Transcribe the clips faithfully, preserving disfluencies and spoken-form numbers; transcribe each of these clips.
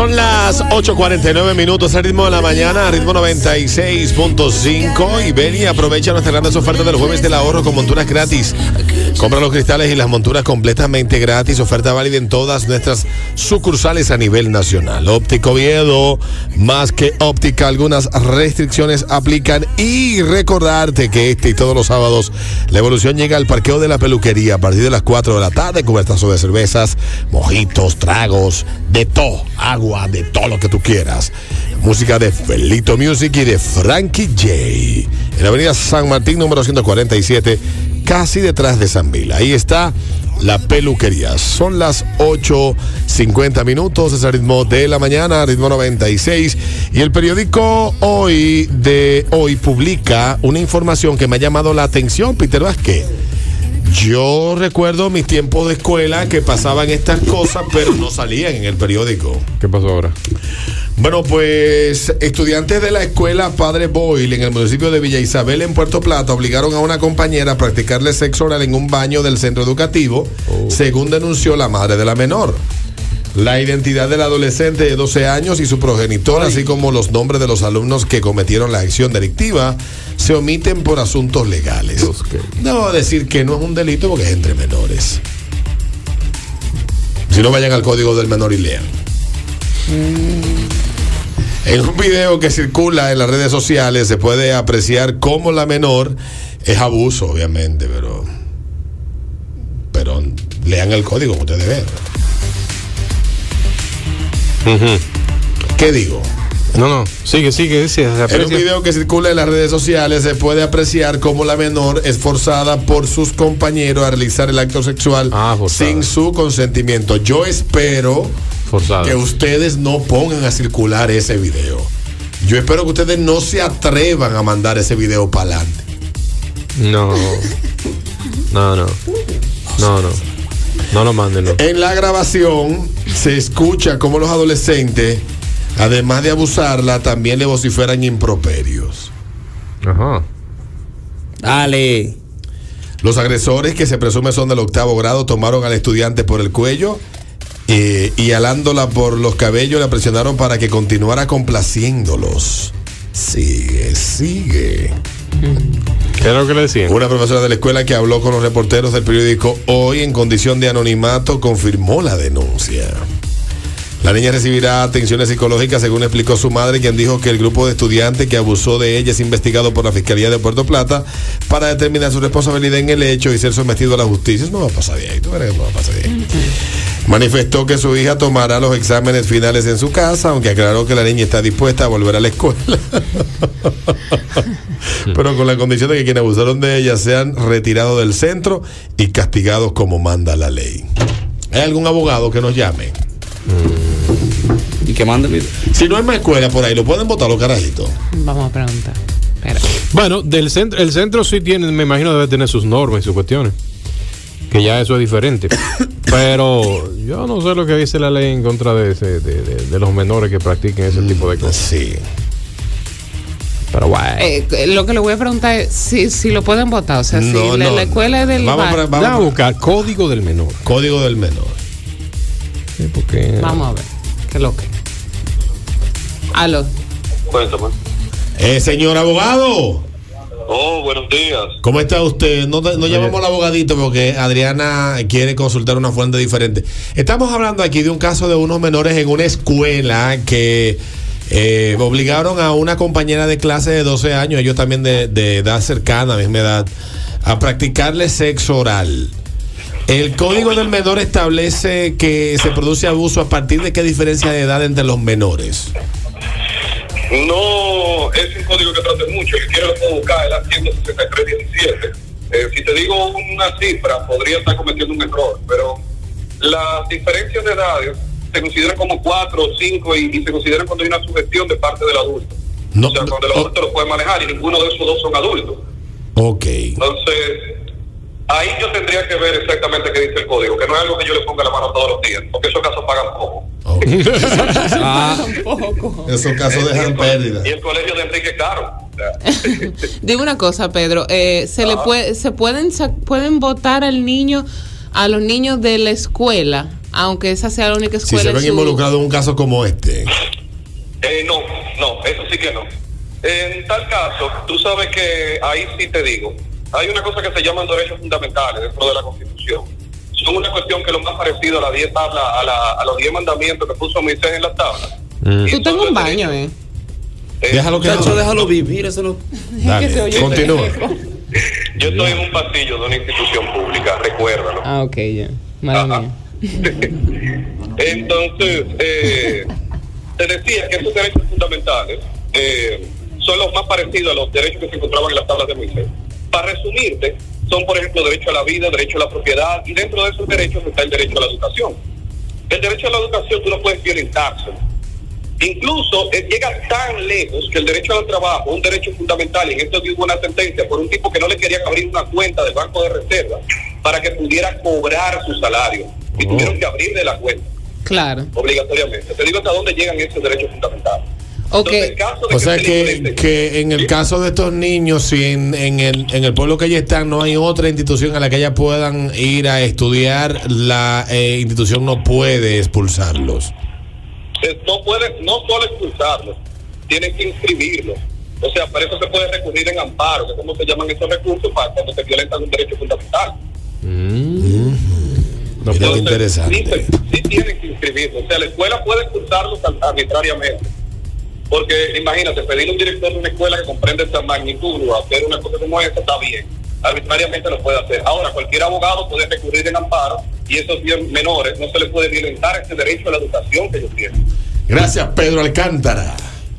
Son las ocho cuarenta y nueve minutos, el ritmo de la mañana, ritmo noventa y seis punto cinco. Y ven y aprovecha nuestras grandes ofertas del jueves del ahorro con monturas gratis. Compra los cristales y las monturas completamente gratis. Oferta válida en todas nuestras sucursales a nivel nacional. Óptico Viedo, más que óptica, algunas restricciones aplican. Y recordarte que este y todos los sábados la evolución llega al parqueo de la peluquería a partir de las cuatro de la tarde. Cubertazo de cervezas, mojitos, tragos, de todo. Agua, de todo lo que tú quieras. Música de Felito Music y de Frankie J. En la avenida San Martín, número ciento cuarenta y siete, casi detrás de San Vila. Ahí está la peluquería. Son las ocho cincuenta minutos. Es el ritmo de la mañana, ritmo noventa y seis. Y el periódico Hoy de hoy publica una información que me ha llamado la atención, Peter Vázquez. Yo recuerdo mis tiempos de escuela que pasaban estas cosas, pero no salían en el periódico. ¿Qué pasó ahora? Bueno, pues estudiantes de la escuela Padre Boyle en el municipio de Villa Isabel, en Puerto Plata, obligaron a una compañera a practicarle sexo oral en un baño del centro educativo, oh. según denunció la madre de la menor. La identidad del adolescente de doce años y su progenitor, Ay. así como los nombres de los alumnos que cometieron la acción delictiva, se omiten por asuntos legales. Okay. Debo decir que no es un delito porque es entre menores. Si no, vayan al código del menor y lean. Mm. En un video que circula en las redes sociales se puede apreciar cómo la menor es abuso, obviamente, pero... Pero lean el código que ustedes ven. Uh-huh. ¿Qué digo? No, no, sigue, sigue, sigue. En un video que circula en las redes sociales se puede apreciar cómo la menor es forzada por sus compañeros a realizar el acto sexual ah, sin su consentimiento. Yo espero forzada. que ustedes no pongan a circular ese video. Yo espero que ustedes no se atrevan a mandar ese video para adelante. No, no, no, no, no. No lo manden. No. En la grabación se escucha cómo los adolescentes, además de abusarla, también le vociferan improperios. Ajá. Dale. Los agresores, que se presume son del octavo grado, tomaron al estudiante por el cuello eh, y jalándola por los cabellos la presionaron para que continuara complaciéndolos. Sigue, sigue. ¿Qué era lo que le decían? Una profesora de la escuela que habló con los reporteros del periódico Hoy en condición de anonimato confirmó la denuncia. La niña recibirá atenciones psicológicas, según explicó su madre, quien dijo que el grupo de estudiantes que abusó de ella es investigado por la Fiscalía de Puerto Plata para determinar su responsabilidad en el hecho y ser sometido a la justicia. Eso no va a pasar de ahí, tú crees que no va a pasar de ahí. Manifestó que su hija tomará los exámenes finales en su casa, aunque aclaró que la niña está dispuesta a volver a la escuela. Pero con la condición de que quienes abusaron de ella sean retirados del centro y castigados como manda la ley. ¿Hay algún abogado que nos llame? ¿Y que manda el video? Si no hay más escuela por ahí, ¿lo pueden botar los carajitos? Vamos a preguntar. Espera. Bueno, del centro, el centro sí tiene, me imagino debe tener sus normas y sus cuestiones. Que ya eso es diferente. Pero yo no sé lo que dice la ley en contra de, ese, de, de, de los menores que practiquen ese mm, tipo de cosas. Sí. Pero bueno. Eh, lo que le voy a preguntar es si, si lo pueden votar. O sea, no, si no. La, la escuela es del. Vamos, para, vamos a buscar código del menor. Código del menor. Sí, porque... Vamos a ver. Qué lo que. Aló. Cuéntame. Eh, señor abogado. Oh, buenos días. ¿Cómo está usted? No, no llamamos al abogadito porque Adriana quiere consultar una fuente diferente. Estamos hablando aquí de un caso de unos menores en una escuela que eh, obligaron a una compañera de clase de doce años, ellos también de, de edad cercana, misma edad, a practicarle sexo oral. El Código del Menor establece que se produce abuso a partir de qué diferencia de edad entre los menores. No, es un código que trate mucho, que quiero buscar el ciento sesenta y tres diecisiete. Eh, si te digo una cifra, podría estar cometiendo un error, pero las diferencias de edades se consideran como cuatro o cinco y, y se consideran cuando hay una sugestión de parte del adulto. No, o sea, cuando el adulto no, lo puede manejar y ninguno de esos dos son adultos. Ok. Entonces, ahí yo tendría que ver exactamente qué dice el código, que no es algo que yo le ponga la mano todos los días, porque esos casos pagan poco. Oh. ah, esos casos dejan pérdida. Y el colegio de Enrique Caro. Digo una cosa, Pedro, eh, se ah. le puede, se pueden, se pueden votar al niño, a los niños de la escuela aunque esa sea la única escuela. Si se ven su... involucrados en un caso como este. Eh, no, no, eso sí que no. En tal caso, tú sabes que ahí sí te digo, hay una cosa que se llaman derechos fundamentales dentro de la Constitución. Son una cuestión que es lo más parecido a, la diez tabla, a, la, a los diez mandamientos que puso Moisés en las tablas. Mm. Tú tengo un baño, eh. eh déjalo que no. Déjalo vivir, eso no. Dale, que se oye, continúa. Yo estoy en un pasillo de una institución pública, recuérdalo. Ah, ok, ya. Madre mía. Entonces, eh, te decía que esos derechos fundamentales eh, son los más parecidos a los derechos que se encontraban en las tablas de Moisés. Para resumirte, son, por ejemplo, derecho a la vida, derecho a la propiedad, y dentro de esos derechos está el derecho a la educación. El derecho a la educación tú no puedes violentarse. Incluso eh, llega tan lejos que el derecho al trabajo, un derecho fundamental, y en esto hubo una sentencia por un tipo que no le querían abrir una cuenta del Banco de Reserva para que pudiera cobrar su salario. Y oh. tuvieron que abrirle la cuenta. Claro. Obligatoriamente. Te digo hasta dónde llegan esos derechos fundamentales. Okay. Entonces, caso de o que sea que, que en el ¿sí? caso de estos niños, si en, en, el, en el pueblo que ellos están no hay otra institución a la que ellas puedan ir a estudiar, la eh, institución no puede expulsarlos. No puede, no solo expulsarlos, tienen que inscribirlos. O sea, para eso se puede recurrir en amparo, que es como se llaman esos recursos para cuando se violentan un derecho fundamental. Mm. No puede interesante. Sí, sí tienen que inscribirlos. O sea, la escuela puede expulsarlos arbitrariamente. Porque imagínate, pedir un director de una escuela que comprende esta magnitud o hacer una cosa como esa está bien. Arbitrariamente lo puede hacer. Ahora, cualquier abogado puede recurrir en amparo y esos bien menores no se les puede violentar ese derecho a la educación que ellos tienen. Gracias, Pedro Alcántara.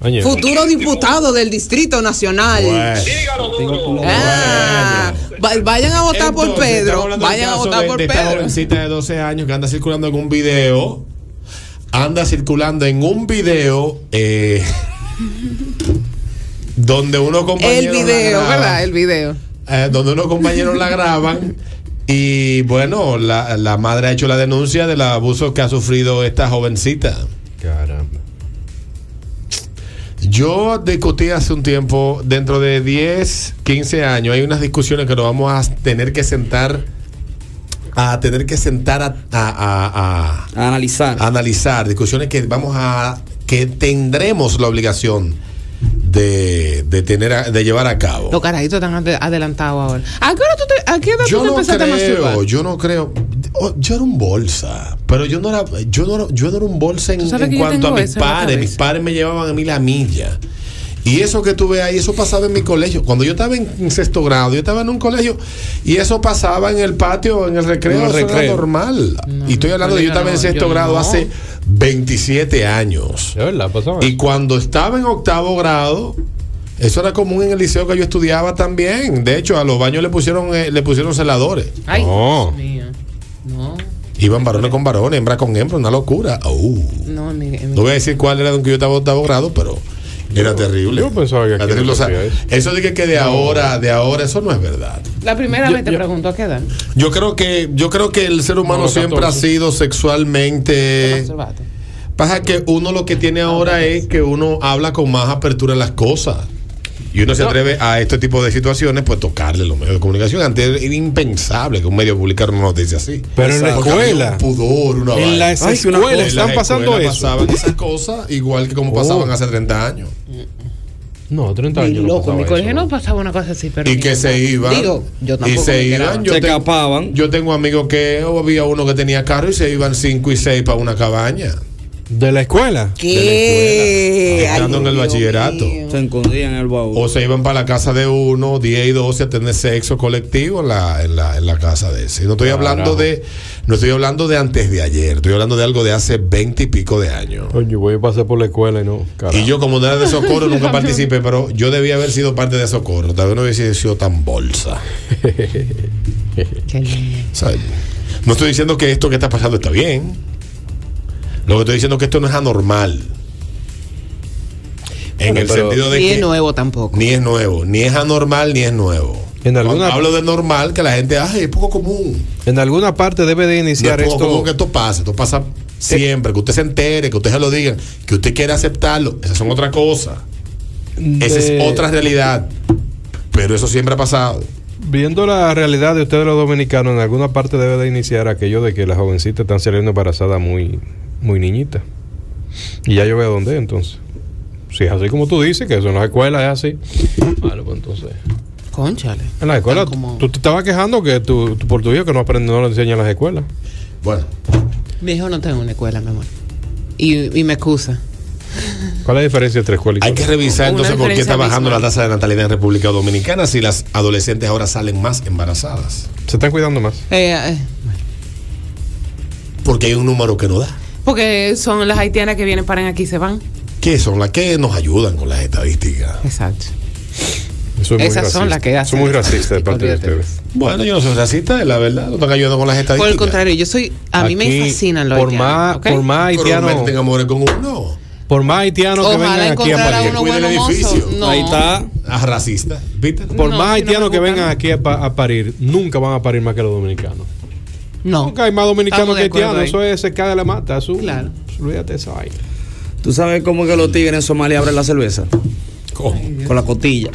Oye, futuro diputado del Distrito Nacional. Pues, dígalo, duro. Ah, vayan a votar entonces, por Pedro. Vayan a votar de, por de Pedro. Esta jovencita de doce años que anda circulando en un video. Anda circulando en un video. Eh, donde unos compañeros. El video, la graban, ¿verdad? El video. Eh, donde unos compañeros la graban. Y bueno, la, la madre ha hecho la denuncia del abuso que ha sufrido esta jovencita. Caramba. Yo discutí hace un tiempo, dentro de diez, quince años, hay unas discusiones que nos vamos a tener que sentar a tener que sentar a, a, a, a, a analizar. A analizar, discusiones que vamos a que tendremos la obligación de, de tener a, de llevar a cabo. Los carajitos están adelantados ahora. ¿A qué hora tú te, a qué edad yo tú te no empezaste creo, a masturbar? Yo no creo. Oh, yo era un bolsa, pero yo no era, yo no, yo no era un bolsa en, en cuanto a mis padres. Mis padres me llevaban a mí la milla. Y eso que tú ves ahí, eso pasaba en mi colegio. Cuando yo estaba en sexto grado, yo estaba en un colegio y eso pasaba en el patio, en el recreo, no, el recreo. Eso era normal. No, y estoy hablando no, de yo estaba no, en sexto grado no. hace veintisiete años. Verdad, y cuando estaba en octavo grado, eso era común en el liceo que yo estudiaba también. De hecho, a los baños le pusieron, eh, le pusieron celadores. Ay, oh. Dios mío. No. Iban varones con varones, hembra con hembra, una locura. Oh. No, mi, mi, no voy a decir cuál era donde yo estaba en octavo grado, pero era terrible. Yo pensaba que aquí no o sea, eso dije que de no. ahora, de ahora, eso no es verdad. La primera yo, vez te yo, pregunto a qué edad. Yo creo que, yo creo que el ser humano no, siempre catorce. Ha sido sexualmente. Pasa que uno lo que tiene ahora ah, es que uno habla con más apertura en las cosas. Y uno no. se atreve a este tipo de situaciones, pues tocarle los medios de comunicación. Antes era impensable que un medio publicara una noticia así. Pero en la escuela, un pudor, una en la escuela una cosa, están en la pasando escuela eso. Pasaban esas cosas igual que como oh. pasaban hace treinta años. No, treinta años. Loco, no mi colegio eso. No pasaba una cosa así, pero. Y que se iban. Digo, yo tampoco. Y se iban, yo se tengo, escapaban. Yo tengo amigos que oh, había uno que tenía carro y se iban cinco y seis para una cabaña. ¿De la escuela? ¿Qué? Estando en el bachillerato. Mío. Se escondían en el baúl. O se iban para la casa de uno, diez y doce, a tener sexo colectivo en la, en la, en la casa de ese. No estoy ah, hablando bravo. de no estoy hablando de antes de ayer, estoy hablando de algo de hace veinte y pico de años. Oye, voy a pasar por la escuela y no. Carajo. Y yo como no era de socorro nunca participé, pero yo debía haber sido parte de socorro, tal vez no hubiese sido tan bolsa. Qué lindo. ¿Sabes? No estoy diciendo que esto que está pasando está bien. Lo que estoy diciendo es que esto no es anormal. En el sentido de que. Ni es nuevo tampoco. Ni es nuevo. Ni es anormal, ni es nuevo. En alguna, hablo de normal, que la gente. Ay, es poco común. En alguna parte debe de iniciar esto. Es poco común que esto pase. Esto pasa siempre. Que usted se entere, que usted se lo digan. Que usted quiera aceptarlo. Esas son otra cosa. Esa es otra realidad. Pero eso siempre ha pasado. viendo la realidad de ustedes los dominicanos, en alguna parte debe de iniciar aquello de que las jovencitas están saliendo embarazadas muy, muy niñitas. Y ya yo veo dónde, entonces. Si es así como tú dices, que eso en las escuelas es así. Bueno, pues entonces... Cónchale. En las escuelas, como... tú te estabas quejando que tu, tu portugués que no aprende, no lo enseñan en las escuelas. Bueno. Mi hijo no está en una escuela, mi amor. Y, y me excusa. ¿Cuál es la diferencia entre escuela y escuela? Hay que revisar entonces por qué está bajando misma. La tasa de natalidad en República Dominicana si las adolescentes ahora salen más embarazadas. Se están cuidando más. Eh, eh. Porque hay un número que no da. Porque son las haitianas que vienen, paran aquí y se van. ¿Qué son las que nos ayudan con las estadísticas? Exacto. Eso es Esas son las que hacen. Son muy racistas de parte de ustedes. Bueno, yo no soy racista, es la verdad. No están ayudando con las estadísticas. Por el contrario, yo soy. A Aquí, mí me fascinan los por haitianos. Más, ¿okay? Por más haitianos. Por más amores con uno. Por más haitianos que vengan aquí a París. Bueno, el edificio. No. Ahí está. A racista. ¿Viste? Por no, más haitianos si no que vengan aquí a, a parir, nunca van a parir más que los dominicanos. No. Nunca hay más dominicanos que haitianos. Eso es cerca de la mata. Eso, claro. Olvídate de esa vaina. ¿Tú sabes cómo que los tigres en Somalia abren la cerveza? ¿Cómo? Con la costilla.